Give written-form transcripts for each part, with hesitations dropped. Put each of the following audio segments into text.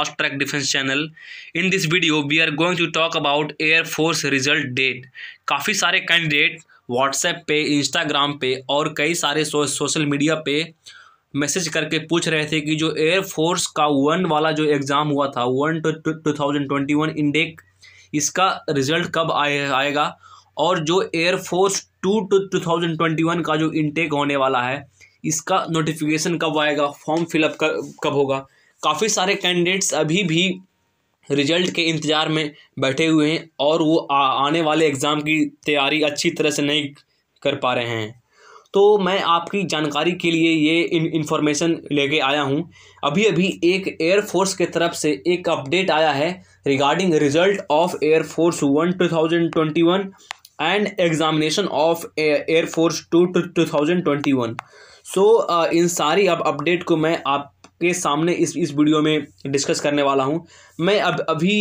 Fast Track Defense Channel. In this video, we are going to talk about Air Force Result Date. काफ़ी सारे candidate WhatsApp पे, Instagram पे और कई सारे सोशल मीडिया पे मैसेज करके पूछ रहे थे कि जो एयर फोर्स का 1 वाला जो एग्ज़ाम हुआ था 1/2021 इंडेक, इसका रिज़ल्ट कब आएगा और जो एयर फोर्स 2/2021 का जो इंटेक होने वाला है इसका नोटिफिकेशन कब आएगा, फॉर्म फिलअप कब होगा। काफ़ी सारे कैंडिडेट्स अभी भी रिजल्ट के इंतज़ार में बैठे हुए हैं और वो आने वाले एग्ज़ाम की तैयारी अच्छी तरह से नहीं कर पा रहे हैं। तो मैं आपकी जानकारी के लिए ये इन्फॉर्मेशन लेके आया हूँ। अभी अभी एक एयर फोर्स के तरफ से एक अपडेट आया है regarding result of air force 1/2021 and examination of air force 2/2021। So इन सारी अब अपडेट को मैं आपके सामने इस वीडियो में डिस्कस करने वाला हूँ। मैं अभी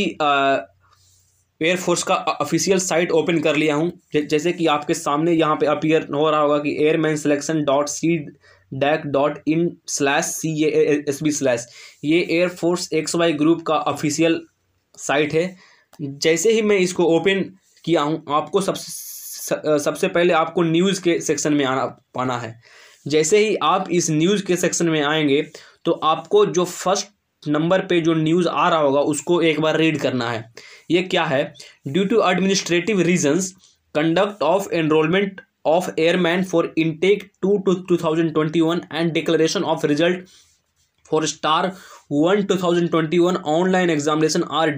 एयर फोर्स का ऑफिशियल साइट ओपन कर लिया हूँ। जैसे कि आपके सामने यहाँ पे अपीयर हो रहा होगा कि airmanselection.cdac.in/CASB/ ये एयर फोर्स XY ग्रुप का ऑफिशियल साइट है। जैसे ही मैं इसको ओपन किया हूँ, आपको सबसे पहले आपको न्यूज़ के सेक्शन में आना है। जैसे ही आप इस न्यूज़ के सेक्शन में आएंगे तो आपको जो फर्स्ट नंबर पे जो न्यूज़ आ रहा होगा उसको एक बार रीड करना है। ये क्या है, due to administrative reasons conduct of enrolment of airman for intake 2/2021 and declaration of result for star 1/2021 online examination are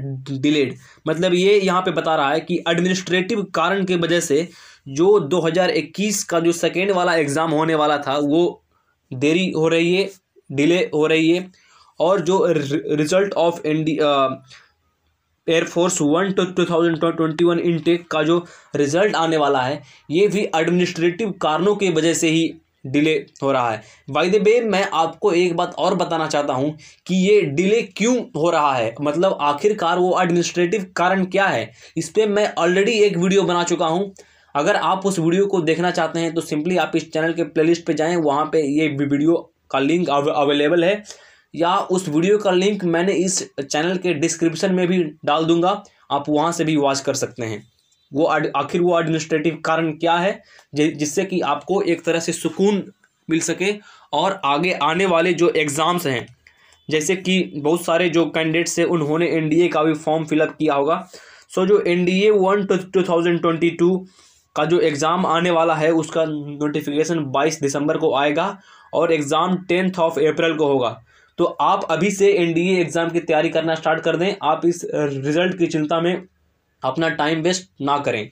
delayed. मतलब ये यहाँ पे बता रहा है कि एडमिनिस्ट्रेटिव कारण के वजह से जो 2021 का जो सेकेंड वाला एग्ज़ाम होने वाला था वो देरी हो रही है, डिले हो रही है। और जो result of air force 1/2021 intake का जो रिज़ल्ट आने वाला है ये भी एडमिनिस्ट्रेटिव कारणों के वजह से ही डिले हो रहा है। बाय द वे, मैं आपको एक बात और बताना चाहता हूं कि ये डिले क्यों हो रहा है, मतलब आखिरकार वो एडमिनिस्ट्रेटिव कारण क्या है। इस पर मैं ऑलरेडी एक वीडियो बना चुका हूं। अगर आप उस वीडियो को देखना चाहते हैं तो सिंपली आप इस चैनल के प्लेलिस्ट पे जाएं, वहां पे ये वीडियो का लिंक अवेलेबल है, या उस वीडियो का लिंक मैंने इस चैनल के डिस्क्रिप्शन में भी डाल दूंगा, आप वहां से भी वॉच कर सकते हैं। वो आखिर वो एडमिनिस्ट्रेटिव कारण क्या है जिससे कि आपको एक तरह से सुकून मिल सके और आगे आने वाले जो एग्ज़ाम्स हैं, जैसे कि बहुत सारे जो कैंडिडेट्स हैं उन्होंने NDA का भी फॉर्म फिलअप किया होगा। सो जो NDA 1/2022 का जो एग्ज़ाम आने वाला है उसका नोटिफिकेशन 22 दिसंबर को आएगा और एग्ज़ाम 10 अप्रैल को होगा। तो आप अभी से NDA एग्ज़ाम की तैयारी करना स्टार्ट कर दें। आप इस रिज़ल्ट की चिंता में अपना टाइम वेस्ट ना करें।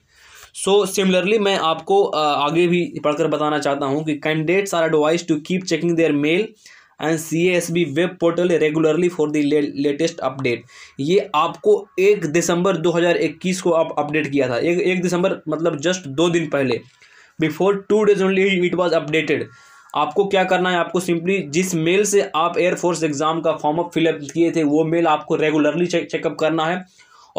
सो सिमिलरली मैं आपको आगे भी पढ़कर बताना चाहता हूं कि candidates are advise to keep checking their mail and CASB web portal regularly for the latest update. ये आपको 1 दिसंबर 2021 को आप अपडेट किया था। 1 दिसंबर मतलब जस्ट 2 दिन पहले, before 2 days only it was updated. आपको क्या करना है, आपको सिंपली जिस मेल से आप एयरफोर्स एग्ज़ाम का फॉर्म अप फिलअप किए थे वो मेल आपको रेगुलरली चेकअप करना है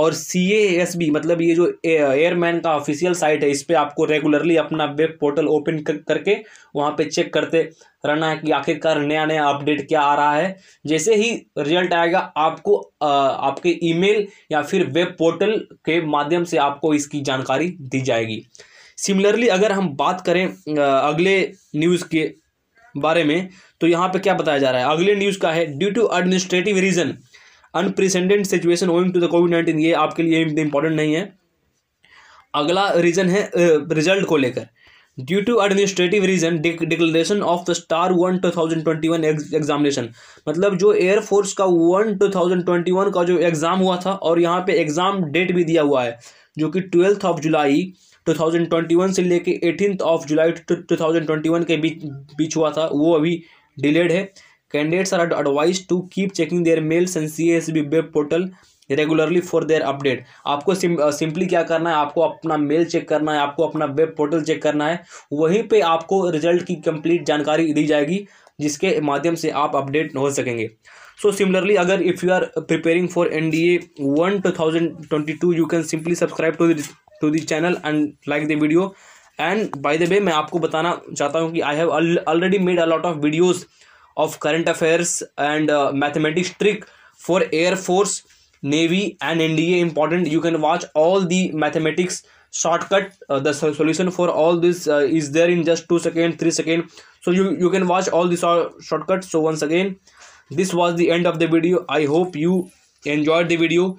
और CASB मतलब ये जो एयरमैन का ऑफिशियल साइट है इस पर आपको रेगुलरली अपना वेब पोर्टल ओपन करके वहाँ पे चेक करते रहना है कि आखिरकार नया नया अपडेट क्या आ रहा है। जैसे ही रिजल्ट आएगा आपको आपके ईमेल या फिर वेब पोर्टल के माध्यम से आपको इसकी जानकारी दी जाएगी। सिमिलरली अगर हम बात करें अगले न्यूज़ के बारे में तो यहाँ पर क्या बताया जा रहा है, अगले न्यूज़ का है due to administrative reason unprecedented situation owing to the COVID-19। ये आपके लिए इंपॉर्टेंट नहीं है। अगला रीज़न है रिजल्ट को लेकर, due to administrative reason declaration of the star 1/2021 examination. मतलब जो एयर फोर्स का 1/2021 का जो एग्ज़ाम हुआ था और यहाँ पे एग्ज़ाम डेट भी दिया हुआ है जो कि 12 जुलाई 2021 से लेके 18 जुलाई 2021 के बीच हुआ था, वो अभी डिलेड है। Candidates are advised to keep checking their mails and CASB web portal regularly for their update। आपको सिंपली क्या करना है, आपको अपना मेल चेक करना है, आपको अपना वेब पोर्टल चेक करना है, वहीं पे आपको रिजल्ट की कंप्लीट जानकारी दी जाएगी जिसके माध्यम से आप अपडेट हो सकेंगे। सो सिमिलरली अगर if you are preparing for NDA 1/2022 you can simply subscribe to the channel and like the video. And by the way मैं आपको बताना चाहता हूँ कि I have already made a lot of videos of current affairs and mathematics trick for Air Force, Navy and NDA important. You can watch all the mathematics shortcut. The solution for all this is there in just 2 seconds, 3 seconds. So you can watch all these shortcuts. So once again, this was the end of the video. I hope you enjoyed the video.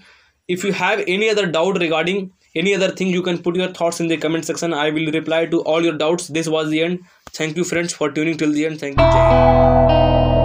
If you have any other doubt regarding any other thing, you can put your thoughts in the comment section. I will reply to all your doubts. This was the end. Thank you friends for tuning till the end. Thank you.